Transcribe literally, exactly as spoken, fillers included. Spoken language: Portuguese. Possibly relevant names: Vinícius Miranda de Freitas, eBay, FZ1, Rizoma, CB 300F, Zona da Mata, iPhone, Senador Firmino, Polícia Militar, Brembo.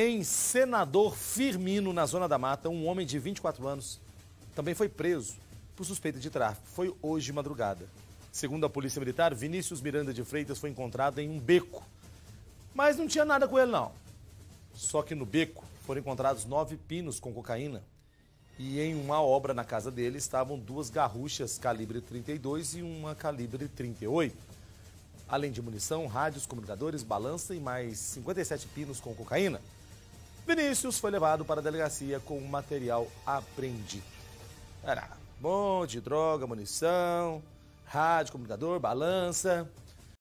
Em Senador Firmino, na Zona da Mata, um homem de vinte e quatro anos também foi preso por suspeita de tráfico. Foi hoje de madrugada. Segundo a Polícia Militar, Vinícius Miranda de Freitas foi encontrado em um beco. Mas não tinha nada com ele, não. Só que no beco foram encontrados nove pinos com cocaína. E em uma obra na casa dele estavam duas garruchas calibre trinta e dois e uma calibre trinta e oito. Além de munição, rádios, comunicadores, balança e mais cinquenta e sete pinos com cocaína. Vinícius foi levado para a delegacia com o material apreendido. Era bom de droga, munição, rádio, comunicador, balança...